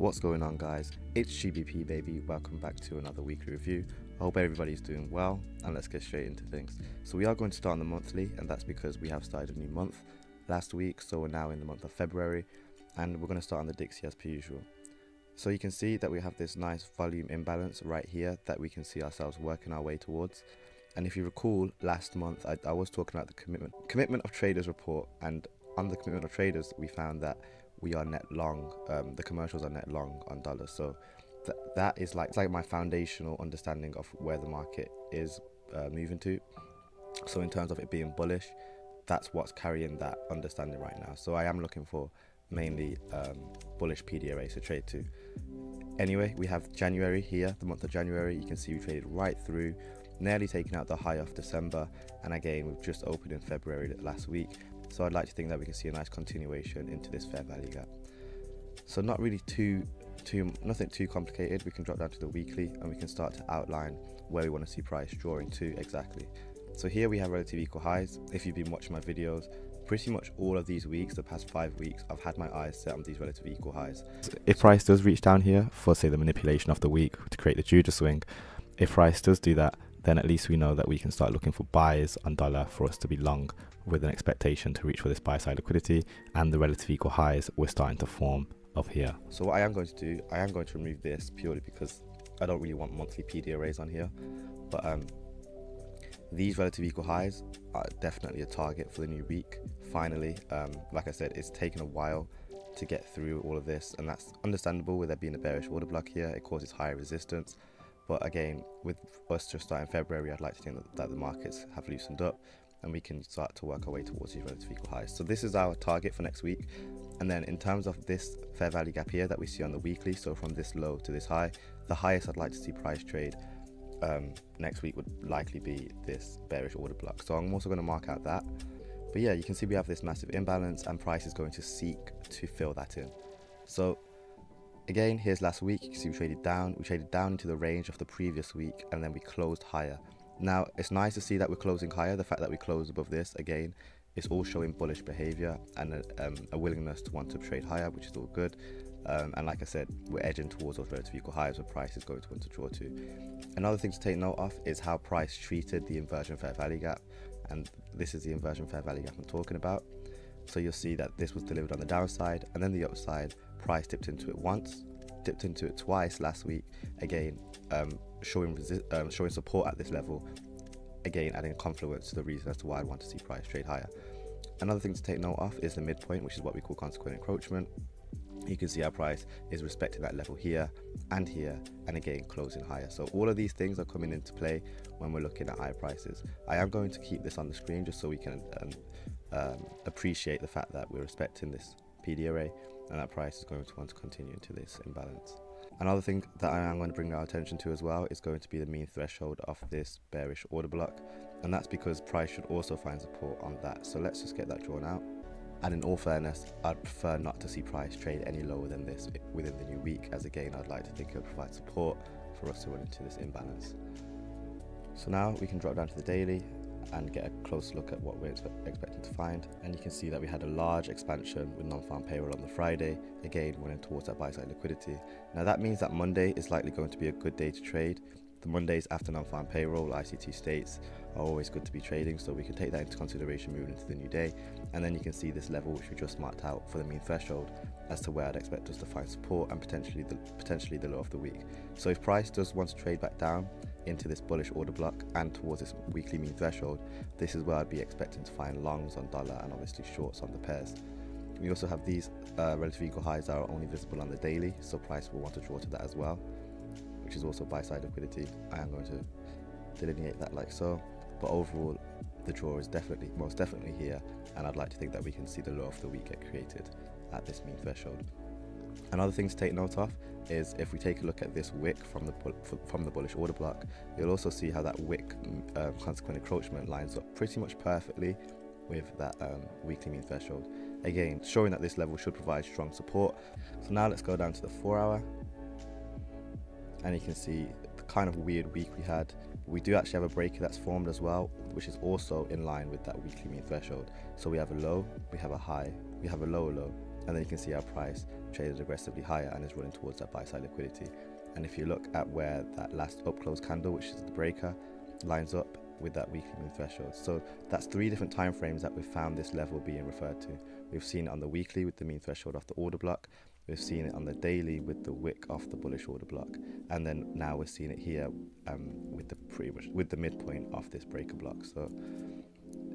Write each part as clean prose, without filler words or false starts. What's going on, guys? It's GBP baby. Welcome back to another weekly review. I hope everybody's doing well, and let's get straight into things. So we are going to start on the monthly, and that's because we have started a new month last week, so we're now in the month of February, and we're going to start on the DXY as per usual. So you can see that we have this nice volume imbalance right here that we can see ourselves working our way towards. And if you recall, last month I was talking about the commitment of traders report, and on the commitment of traders we found that we are net long, the commercials are net long on dollars. So that is like my foundational understanding of where the market is moving to. So in terms of it being bullish, that's what's carrying that understanding right now. So I am looking for mainly bullish PDRA to trade to. Anyway, we have January here, the month of January. You can see we traded right through, nearly taking out the high of December. And again, we've just opened in February last week. So I'd like to think that we can see a nice continuation into this fair value gap. So not really nothing too complicated. We can drop down to the weekly and we can start to outline where we want to see price drawing to exactly. So here we have relative equal highs. If you've been watching my videos, pretty much all of these weeks, the past 5 weeks, I've had my eyes set on these relative equal highs. If price does reach down here for, say, the manipulation of the week to create the Judah swing, if price does do that, then at least we know that we can start looking for buys on dollar for us to be long, with an expectation to reach for this buy side liquidity and the relative equal highs we're starting to form up here. So what I am going to do, I am going to remove this purely because I don't really want monthly PDRAs on here, but these relative equal highs are definitely a target for the new week. Finally, like I said, it's taken a while to get through all of this, and that's understandable with there being a bearish order block here. It causes higher resistance. But again, with us just starting February, I'd like to think that the markets have loosened up and we can start to work our way towards these relative equal highs. So this is our target for next week. And then in terms of this fair value gap here that we see on the weekly, so from this low to this high, the highest I'd like to see price trade next week would likely be this bearish order block. So I'm also going to mark out that. But yeah, you can see we have this massive imbalance and price is going to seek to fill that in. So again, here's last week. You can see we traded down into the range of the previous week, and then we closed higher. Now it's nice to see that we're closing higher. The fact that we closed above this, again, it's all showing bullish behavior and a willingness to want to trade higher, which is all good. And like I said, we're edging towards those relative equal highs where price is going to want to draw to. Another thing to take note of is how price treated the inversion fair value gap, and this is the inversion fair value gap I'm talking about. So you'll see that this was delivered on the downside, and then the upside, price dipped into it once, dipped into it twice last week, again showing support at this level, again adding confluence to the reason as to why I want to see price trade higher. Another thing to take note of is the midpoint, which is what we call consequent encroachment. You can see our price is respecting that level here, and again closing higher. So all of these things are coming into play when we're looking at higher prices. I am going to keep this on the screen just so we can appreciate the fact that we're respecting this PDRA, and that price is going to want to continue into this imbalance. Another thing that I am going to bring our attention to as well is going to be the mean threshold of this bearish order block, and that's because price should also find support on that. So let's just get that drawn out. And in all fairness, I'd prefer not to see price trade any lower than this within the new week, as again I'd like to think it would provide support for us to run into this imbalance. So now we can drop down to the daily and get a close look at what we're expecting to find, and you can see that we had a large expansion with non-farm payroll on the Friday, again running towards that buy side liquidity. Now that means that Monday is likely going to be a good day to trade. The Mondays after non-farm payroll, ICT states, are always good to be trading, so we can take that into consideration moving into the new day. And then you can see this level which we just marked out for the mean threshold as to where I'd expect us to find support and potentially the low of the week. So if price does want to trade back down into this bullish order block and towards this weekly mean threshold, this is where I'd be expecting to find longs on dollar and obviously shorts on the pairs. We also have these relative equal highs that are only visible on the daily, so price will want to draw to that as well, which is also buy side liquidity. I am going to delineate that like so, but overall the draw is most definitely here, and I'd like to think that we can see the low of the week get created at this mean threshold. Another thing to take note of is if we take a look at this wick from the bullish order block, you'll also see how that wick consequent encroachment lines up pretty much perfectly with that weekly mean threshold, again showing that this level should provide strong support. So now let's go down to the 4 hour, and you can see the kind of weird week we had. We do actually have a breaker that's formed as well, which is also in line with that weekly mean threshold. So we have a low, we have a high, we have a lower low, and then you can see our price traded aggressively higher and is running towards that buy side liquidity. And if you look at where that last up close candle, which is the breaker, lines up with that weekly move threshold. So that's three different time frames that we've found this level being referred to. We've seen it on the weekly with the mean threshold off the order block. We've seen it on the daily with the wick off the bullish order block, and then now we're seeing it here with the midpoint of this breaker block. So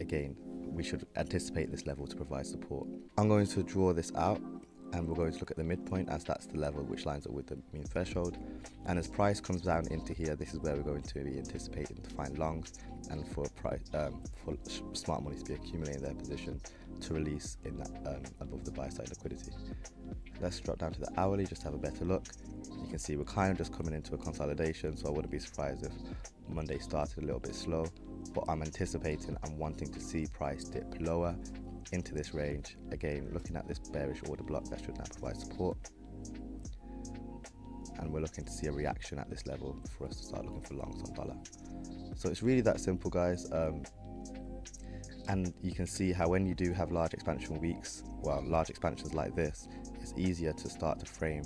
again, we should anticipate this level to provide support. I'm going to draw this out, and we're going to look at the midpoint, as that's the level which lines up with the mean threshold. And as price comes down into here, this is where we're going to be anticipating to find longs, and for price, for smart money to be accumulating their position to release in that above the buy side liquidity. Let's drop down to the hourly just to have a better look. You can see we're kind of just coming into a consolidation, so I wouldn't be surprised if Monday started a little bit slow, but I'm anticipating and wanting to see price dip lower into this range. Again, looking at this bearish order block that should now provide support, and we're looking to see a reaction at this level for us to start looking for longs on dollar. So it's really that simple, guys. And you can see how when you do have large expansion weeks, well, large expansions like this, it's easier to start to frame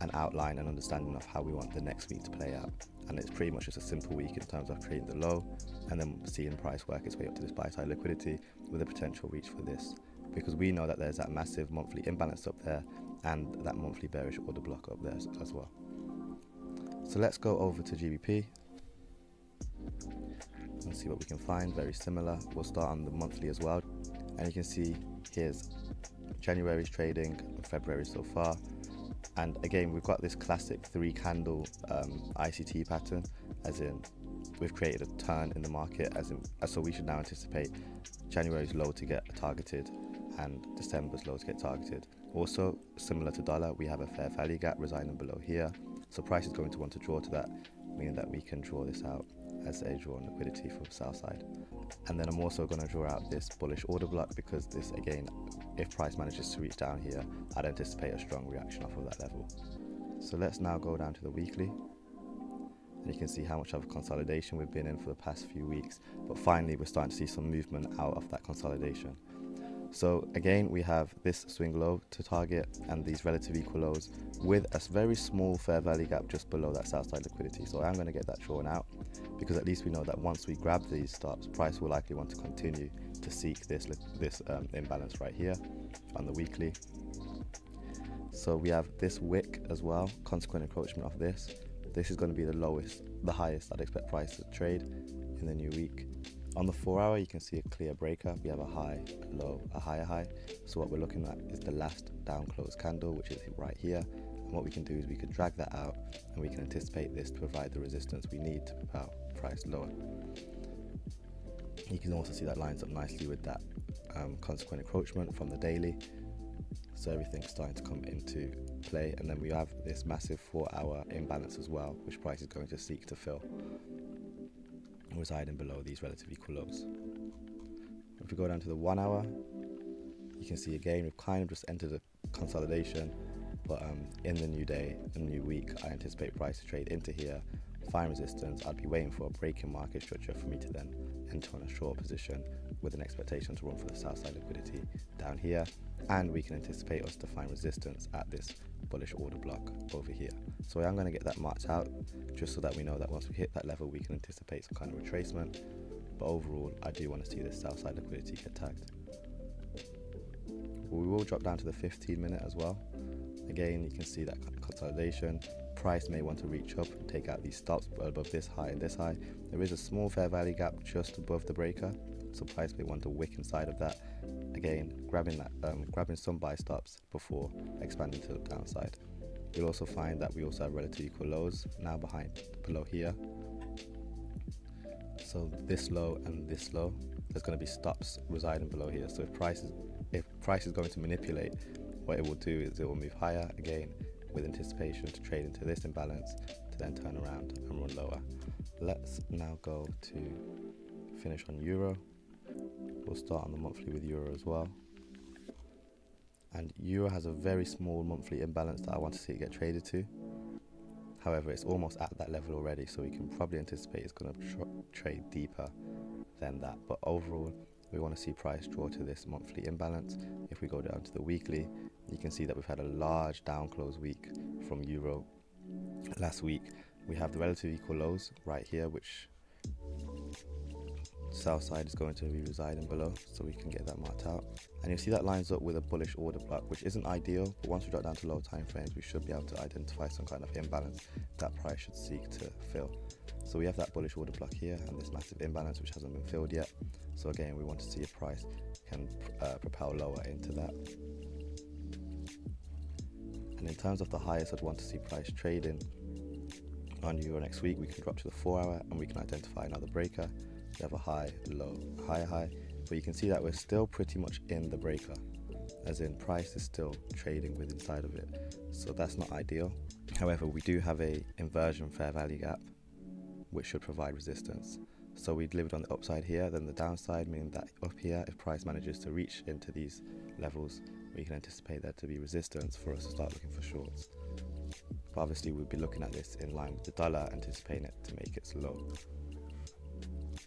and outline an understanding of how we want the next week to play out. And it's pretty much just a simple week in terms of creating the low and then seeing price work its way up to this buy side liquidity with a potential reach for this, because we know that there's that massive monthly imbalance up there and that monthly bearish order block up there as well. So let's go over to GBP and see what we can find. Very similar. We'll start on the monthly as well, and you can see here's January's trading, February so far. And again, we've got this classic three candle ICT pattern, as in we've created a turn in the market, so we should now anticipate January's low to get targeted and December's low to get targeted. Also, similar to dollar, we have a fair value gap residing below here, so price is going to want to draw to that, meaning that we can draw this out as a draw on liquidity from south side. And then I'm also going to draw out this bullish order block, because this, again, if price manages to reach down here, I'd anticipate a strong reaction off of that level. So let's now go down to the weekly, and you can see how much of a consolidation we've been in for the past few weeks, but finally we're starting to see some movement out of that consolidation. So again, we have this swing low to target and these relative equal lows with a very small fair value gap just below that south side liquidity. So I'm going to get that drawn out, because at least we know that once we grab these stops, price will likely want to continue to seek this imbalance right here on the weekly. So we have this wick as well, consequent encroachment of this. This is going to be the highest I'd expect price to trade in the new week. On the 4 hour, you can see a clear breaker. We have a high, a low, a higher high. So what we're looking at is the last down close candle, which is right here. And what we can do is we can drag that out, and we can anticipate this to provide the resistance we need to propel price lower. You can also see that lines up nicely with that consequent encroachment from the daily. So everything's starting to come into play. And then we have this massive 4 hour imbalance as well, which price is going to seek to fill, residing below these relative equal lows. If we go down to the 1 hour, you can see again we've kind of just entered a consolidation, but in the new day, in the new week, I anticipate price to trade into here, find resistance. I'd be waiting for a break in market structure for me to then enter on a short position with an expectation to run for the south side liquidity down here, and we can anticipate us to find resistance at this bullish order block over here. So I'm going to get that marked out just so that we know that once we hit that level, we can anticipate some kind of retracement. But overall, I do want to see this south side liquidity get tagged. We will drop down to the 15-minute as well. Again, you can see that consolidation. Price may want to reach up and take out these stops above this high and this high. There is a small fair value gap just above the breaker, so price may want to wick inside of that. Again, grabbing some buy stops before expanding to the downside. You'll also find that we also have relative equal lows now below here. So this low and this low, there's going to be stops residing below here. So if price is going to manipulate, what it will do is it will move higher again with anticipation to trade into this imbalance, to then turn around and run lower. Let's now go to finish on euro. We'll start on the monthly with euro as well, and euro has a very small monthly imbalance that I want to see it get traded to. However, it's almost at that level already, so we can probably anticipate it's going to trade deeper than that. But overall, we want to see price draw to this monthly imbalance. If we go down to the weekly, you can see that we've had a large down close week from euro. Last week we have the relative equal lows right here, which south side is going to be residing below, so we can get that marked out, and you'll see that lines up with a bullish order block, which isn't ideal, but once we drop down to lower time frames we should be able to identify some kind of imbalance that price should seek to fill. So we have that bullish order block here and this massive imbalance which hasn't been filled yet, so again we want to see if price can propel lower into that. And in terms of the highest, I'd want to see price trading on euro next week. We can drop to the 4 hour and we can identify another breaker. We have a high, low, high, but you can see that we're still pretty much in the breaker, as in price is still trading with inside of it, so that's not ideal. However, we do have a inversion fair value gap which should provide resistance, so we delivered on the upside here, then the downside, meaning that up here if price manages to reach into these levels we can anticipate there to be resistance for us to start looking for shorts. But obviously we'll be looking at this in line with the dollar, anticipating it to make its low.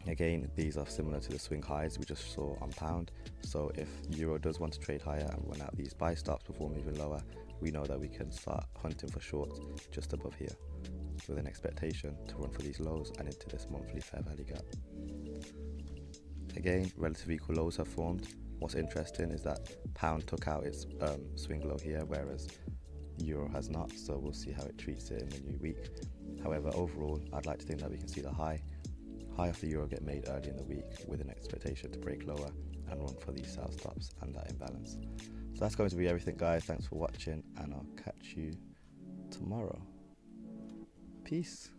Again, these are similar to the swing highs we just saw on pound, so if euro does want to trade higher and run out these buy stops before moving lower, we know that we can start hunting for shorts just above here with an expectation to run for these lows and into this monthly fair value gap. Again, relative equal lows have formed. What's interesting is that pound took out its swing low here, whereas euro has not, so we'll see how it treats it in the new week. However, overall I'd like to think that we can see the high of the euro get made early in the week with an expectation to break lower and run for these sell stops and that imbalance. So that's going to be everything, guys. Thanks for watching and I'll catch you tomorrow. Peace.